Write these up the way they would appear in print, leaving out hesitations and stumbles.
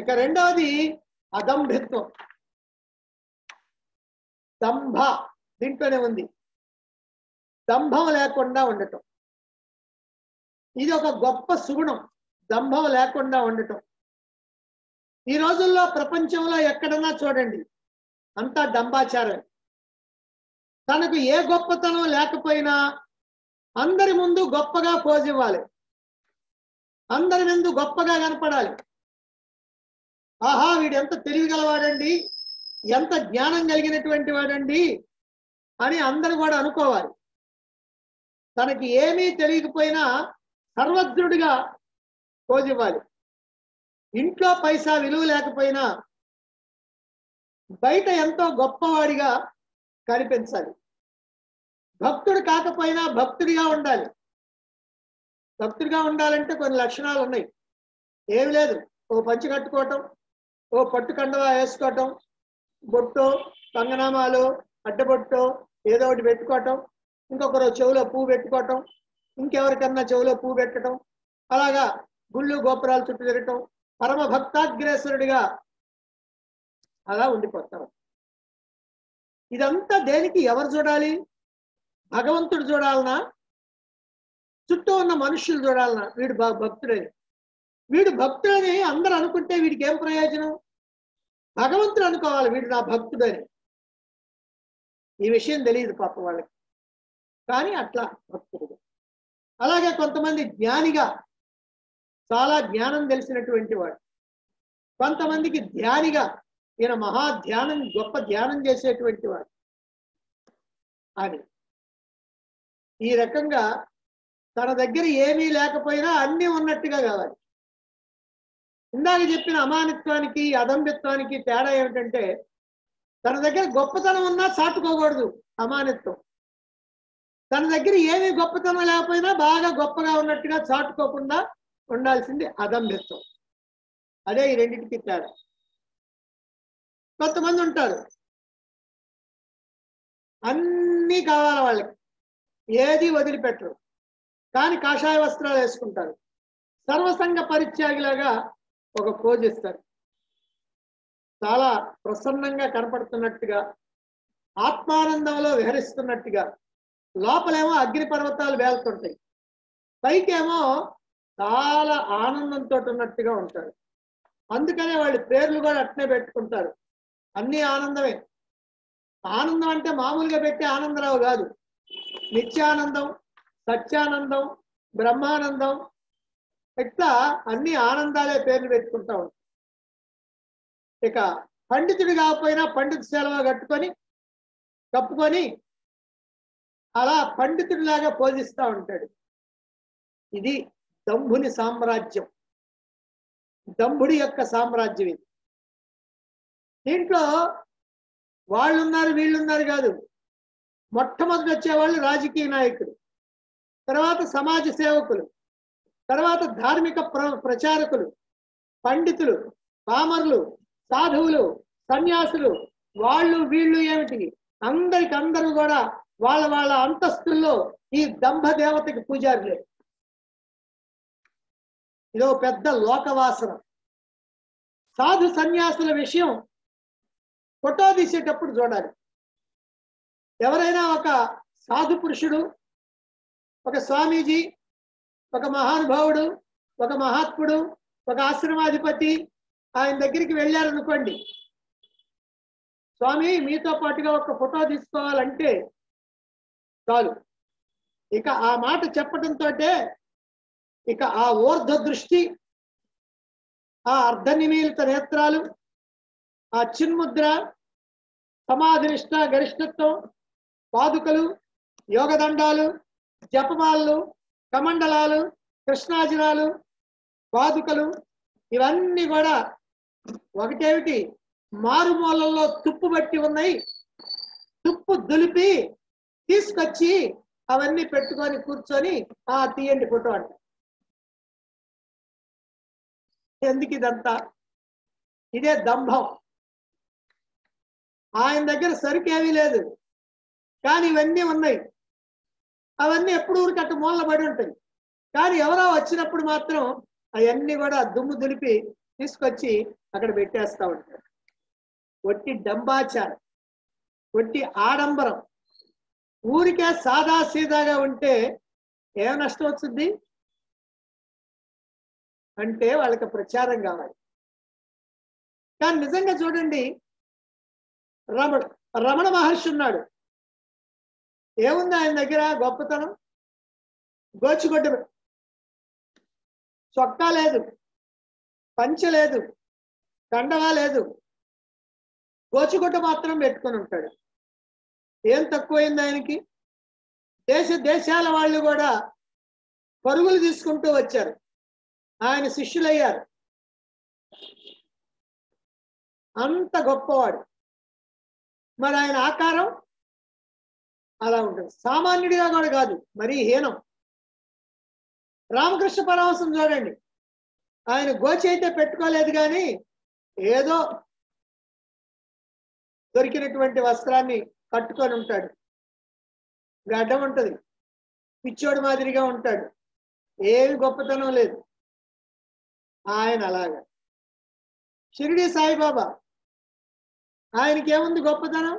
इक रेंडवदी अदंभित्व दंभ दींट्लोने उंदी दंभम लेकुंडा उंडटं इदि ओक गोप्प सुगुणं दंभम लेकुंडा उंडटं ई रोजुल्लो प्रपंचंलो एक्कडना चूडंडी अंत दंभाचारं तनकु ए गोप्पतनं लेकपोयिना अंदरि मुंदु गोप्पगा पोज इव्वाले अंदरि मुंदु गोप्पगा कनपडाలి ఆహా వీడెంత తెలివి గలవాడండి ఎంత జ్ఞానం కలిగినటువంటి వాడండి అని అందరూ కూడా అనుకోవాలి తనకి ఏమీ తెలియకపోయినా సర్వజ్ఞుడిగా పోజ్ ఇవ్వాలి ఇంట్లో పైసా విలువ లేకపోయినా బయట ఎంతో గొప్పవాడిగా కనిపించాలి భక్తుడు కాకపోయినా భక్తుడిగా ఉండాలి భక్తుడిగా ఉండాలంటే కొన్ని లక్షణాలు ఉన్నాయి ఏమీ లేదు ఓ పంచి కట్టుకోవడం ఓ పట్టు కండవా వేసుకోవడం బొట్టు బంగనామాలు అడ్డబొట్టు ఏదో ఒకటి పెట్టుకోవడం ఇంకొకరు చెవులో పువ్వు పెట్టుకోవడం ఇంకెవరికన్నా చెవులో పువ్వు పెట్టడం అలాగా గుళ్ళు గోపురాలు చుట్టూ తిరగడం పరమ భక్తాగ్రేసరుడిగా అలా ఉండిపోతారు ఇదంతా దేనికి ఎవరు చూడాలి భగవంతుడు చూడాలనా చుట్టూ ఉన్న మనుషులు చూడాలనా వీడు భక్తుడే వీడు భక్తుడని అందరూ అనుకుంటే వీడికి ఏం ప్రయోజనం భగవంతుడు అనుకోవాలి వీడు నా భక్తుడని ఈ విషయం తెలియదు పాప వాళ్ళకి కానీ అట్లా భక్తుడు అలాగే కొంతమంది జ్ఞానిగా చాలా జ్ఞానం తెలిసినటువంటి వాడు కొంతమందికి ధ్యానిగా ఈయన మహా ధ్యానం గొప్ప ధ్యానం చేసేటువంటి వాడు అని ఈ రకంగా తన దగ్గర ఏమీ లేకపోయినా అన్నీ ఉన్నట్టుగా కావాలి ఇందాక చెప్పిన అమానిత్వానికి అదంభిత్వానికి తేడా ఏంటంటే తన దగ్గర గొప్పతనం ఉన్నా చాటుకోకూడదు అమానిత్వం తన దగ్గర ఏమీ గొప్పతనం లేకపోయినా బాగా గొప్పగా ఉన్నట్టుగా చాటుకోకుండా ఉండాల్సింది అదంభిత్వం అదే ఈ రెండిటికి తేడా కొంతమంది ఉంటారు అన్నీ కావాలి వాళ్ళకి ఏది వదిలిపెట్టరు కానీ కాషాయ వస్త్రాలు వేసుకుంటారు సర్వసంగ పరిత్యాగిలాగా ఒక పోజ్ ఇస్తారు చాలా ప్రసన్నంగా కనపడుతున్నట్టుగా ఆత్మానందంలో విహరిస్తున్నట్టుగా లోపలేమో అగ్ని పర్వతాలు వేలుతుంటాయి పైకేమో చాలా ఆనందంతో ఉన్నట్టుగా ఉంటారు అందుకనే వాళ్ళు పేర్లు కూడా అట్నే పెట్టుకుంటారు అన్ని ఆనందమే ఆనందం అంటే మామూలుగా పెట్టే ఆనందరావు కాదు నిత్యానందం సత్యానందం బ్రహ్మానందం ఇట్లా అన్ని ఆనందాలే పేర్లు పెట్టుకుంటా ఉంటారు ఇక పండితుడు కాకపోయినా పండిత సెలవ కట్టుకొని కప్పుకొని అలా పండితుడిలాగా పోజిస్తూ ఉంటాడు ఇది దంభుని సామ్రాజ్యం దంభుడి యొక్క సామ్రాజ్యం ఇది దీంట్లో వాళ్ళున్నారు వీళ్ళున్నారు కాదు మొట్టమొదటి వచ్చేవాళ్ళు రాజకీయ నాయకులు తర్వాత సమాజ సేవకులు తర్వాత ధార్మిక ప్రచారకులు పండితులు పామరులు సాధువులు సన్యాసులు వాళ్ళు వీళ్ళు ఏమిటి అందరికి అందరూ కూడా వాళ్ళ వాళ్ళ అంతస్తుల్లో ఈ దంభ దేవతకి పూజారులే ఇదో పెద్ద లోకవాసన సాధు సన్యాసుల విషయం ఫోటో తీసేటప్పుడు చూడాలి ఎవరైనా ఒక సాధు పురుషుడు ఒక స్వామీజీ ఒక మహానుభావుడు ఒక మహాత్ముడు ఒక ఆశ్రమాధిపతి ఆయన దగ్గరికి వెళ్ళారనుకోండి స్వామి మీతో పాటుగా ఒక ఫోటో తీసుకోవాలంటే చాలు ఇక ఆ మాట చెప్పడంతో ఇక ఆ ఊర్ధ్వ దృష్టి ఆ అర్ధనిమీలిత నేత్రాలు ఆ చిన్ముద్ర సమాధినిష్ట గరిష్టత్వం పాదుకలు యోగదండాలు జపమాలలు కమండలాలు కృష్ణాజనాలు పాదుకలు ఇవన్నీ కూడా ఒకటేమిటి మారుమూలల్లో తుప్పు బట్టి ఉన్నాయి తుప్పు దులిపి తీసుకొచ్చి అవన్నీ పెట్టుకొని కూర్చొని ఆ తీయండి ఫోటో అంట ఎందుకు ఇదంతా ఇదే దంభం ఆయన దగ్గర సరికేమీ లేదు కానీ ఇవన్నీ ఉన్నాయి అవన్నీ ఎప్పుడు ఊరికి అట్ట మూలబడి ఉంటాయి కానీ ఎవరో వచ్చినప్పుడు మాత్రం అవన్నీ కూడా దుమ్ము దులిపి తీసుకొచ్చి అక్కడ పెట్టేస్తా ఉంటారు. ఒట్టి డంబాచారం, ఒట్టి ఆడంబరం. ఊరికే సాదా సీదాగా ఉంటే ఏం నష్టం వస్తుంది అంటే వాళ్ళకి ప్రచారం కావాలి. కానీ నిజంగా చూడండి, రమణ మహర్షి ఉన్నాడు, ఏముంది ఆయన దగ్గర గొప్పతనం? గోచిగొడ్డ చొక్కా లేదు, పంచ లేదు, కండవా లేదు, గోచిగుడ్డ మాత్రం పెట్టుకుని ఉంటాడు. ఏం తక్కువైంది ఆయనకి? దేశ దేశాల వాళ్ళు కూడా పరుగులు తీసుకుంటూ వచ్చారు, ఆయన శిష్యులయ్యారు. అంత గొప్పవాడు. మరి ఆయన ఆకారం అలా ఉంటుంది, సామాన్యుడిగా కూడా కాదు, మరీ హీనం. రామకృష్ణ పరమహంసం చూడండి, ఆయన గోచి అయితే పెట్టుకోలేదు, కానీ ఏదో దొరికినటువంటి వస్త్రాన్ని కట్టుకొని ఉంటాడు, గడ్డం ఉంటుంది, పిచ్చోడు మాదిరిగా ఉంటాడు, ఏమి గొప్పతనం లేదు ఆయన. అలాగా షిరిడి సాయిబాబా, ఆయనకేముంది గొప్పతనం?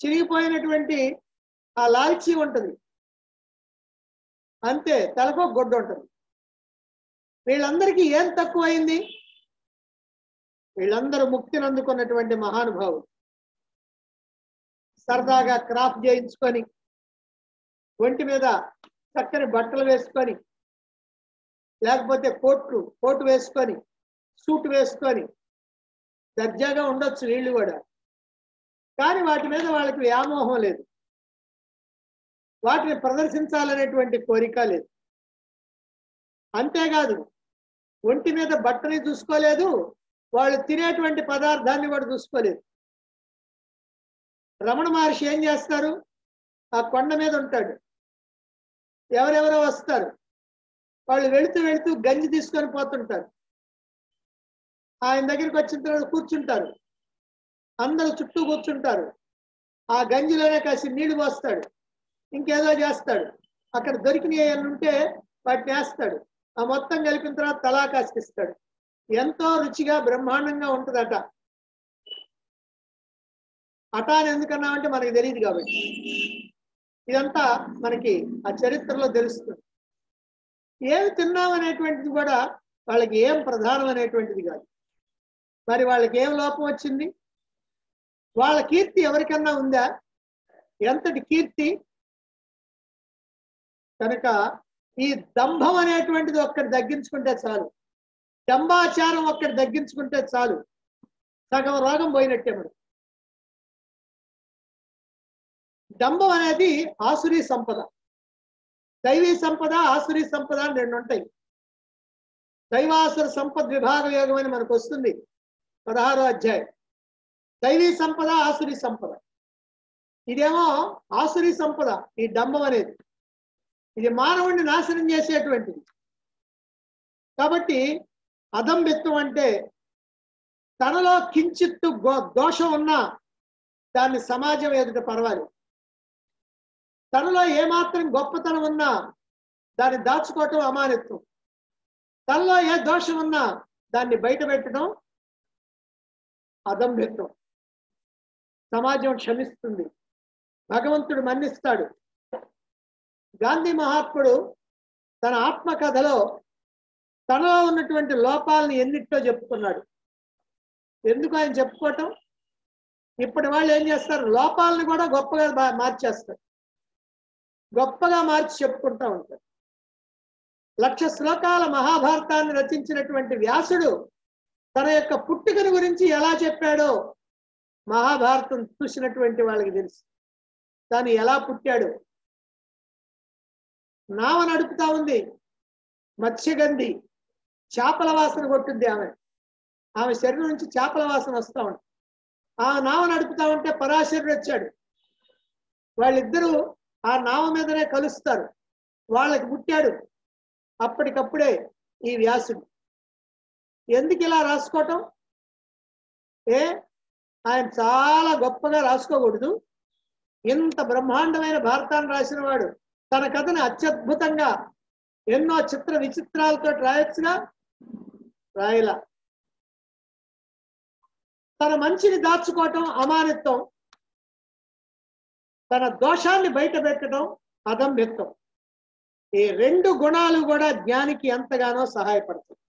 చిరిగిపోయినటువంటి ఆ లాల్చీ ఉంటుంది అంతే, తలకో గొడ్డ ఉంటుంది. వీళ్ళందరికీ ఏం తక్కువైంది? వీళ్ళందరూ ముక్తిని అందుకున్నటువంటి మహానుభావులు. సరదాగా క్రాఫ్ట్ చేయించుకొని, ఒంటి మీద చక్కని బట్టలు వేసుకొని, లేకపోతే కోటు వేసుకొని, సూట్ వేసుకొని దర్జాగా ఉండొచ్చు వీళ్ళు కూడా. కానీ వాటి మీద వాళ్ళకి వ్యామోహం లేదు, వాటిని ప్రదర్శించాలనేటువంటి కోరిక లేదు. అంతేకాదు, ఒంటి మీద బట్టని చూసుకోలేదు, వాళ్ళు తినేటువంటి పదార్థాన్ని కూడా చూసుకోలేదు. రమణ మహర్షి ఏం చేస్తారు? ఆ కొండ మీద ఉంటాడు, ఎవరెవరో వస్తారు, వాళ్ళు వెళుతూ వెళుతూ గంజి తీసుకొని పోతుంటారు. ఆయన దగ్గరికి వచ్చిన తర్వాత కూర్చుంటారు, అందరూ చుట్టూ కూర్చుంటారు. ఆ గంజిలోనే కాసి నీళ్లు పోస్తాడు, ఇంకేదో చేస్తాడు, అక్కడ దొరికినవి ఉంటే వాటిని వేస్తాడు, ఆ మొత్తం కలిపిన తర్వాత తలా కాసిస్తాడు. ఎంతో రుచిగా బ్రహ్మాండంగా ఉంటుంది అట. అటాన్ని ఎందుకన్నామంటే మనకి తెలియదు కాబట్టి, ఇదంతా మనకి ఆ చరిత్రలో తెలుస్తుంది. ఏమి తిన్నామనేటువంటిది కూడా వాళ్ళకి ఏం ప్రధానం అనేటువంటిది కాదు. మరి వాళ్ళకి ఏం లోపం వచ్చింది? వాళ్ళ కీర్తి ఎవరికన్నా ఉందా? ఎంతటి కీర్తి! కనుక ఈ దంభం అనేటువంటిది ఒక్కటి తగ్గించుకుంటే చాలు, దంభాచారం ఒక్కటి తగ్గించుకుంటే చాలు, సగం రోగం పోయినట్టే. మనం దంభం అనేది ఆసురీ సంపద, దైవీ సంపద, ఆసురీ సంపద అని రెండు ఉంటాయి. దైవాసుర సంపద్ విభాగ యోగం అని మనకు వస్తుంది 16వ అధ్యాయం. దైవీ సంపద, ఆసురీ సంపద. ఇదేమో ఆసురీ సంపద, ఈ దంభం అనేది. ఇది మానవుడిని నాశనం చేసేటువంటిది. కాబట్టి అదంబిత్వం అంటే తనలో కించిత్తు దోషం ఉన్నా దాన్ని సమాజం ఎదుట పర్వాలేదు, తనలో ఏమాత్రం గొప్పతనం ఉన్నా దాన్ని దాచుకోవటం అమానిత్వం, తనలో ఏ దోషం ఉన్నా దాన్ని బయట పెట్టడం అదంబిత్వం. సమాజం క్షమిస్తుంది, భగవంతుడు మన్నిస్తాడు. గాంధీ మహాత్ముడు తన ఆత్మకథలో తనలో ఉన్నటువంటి లోపాలను ఎన్నిటితో చెప్పుకున్నాడు. ఎందుకు ఆయన చెప్పుకోవటం? ఇప్పటి వాళ్ళు ఏం చేస్తారు? లోపాలను కూడా గొప్పగా మార్చేస్తారు, గొప్పగా మార్చి చెప్పుకుంటూ ఉంటారు. 1,00,000 శ్లోకాల మహాభారతాన్ని రచించినటువంటి వ్యాసుడు తన యొక్క పుట్టుకను గురించి ఎలా చెప్పాడో మహాభారతం చూసినటువంటి వాళ్ళకి తెలుసు. తను ఎలా పుట్టాడు, నావ నడుపుతా ఉంది, మత్స్యగంధి, చేపల వాసన కొట్టింది ఆమె, ఆమె శరీరం నుంచి చేపల వాసన వస్తూ ఉంది. ఆ నావ నడుపుతా ఉంటే పరాశరుడు వచ్చాడు, వాళ్ళిద్దరూ ఆ నావ మీదనే కలుస్తారు. వాళ్ళకి పుట్టాడు అప్పటికప్పుడే ఈ వ్యాసుడు. ఎందుకు ఇలా రాసుకోవటం? ఆయన చాలా గొప్పగా రాసుకోకూడదు? ఇంత బ్రహ్మాండమైన భారతాన్ని రాసిన వాడు తన కథను అత్యద్భుతంగా ఎన్నో చిత్ర విచిత్రాలతో రాయొచ్చుగా, రాయలా. తన మంచిని దాచుకోవడం అమానిత్వం, తన దోషాన్ని బయటపెట్టడం అధమ్యత్వం. ఈ రెండు గుణాలు కూడా జ్ఞానికి ఎంతగానో సహాయపడతాయి.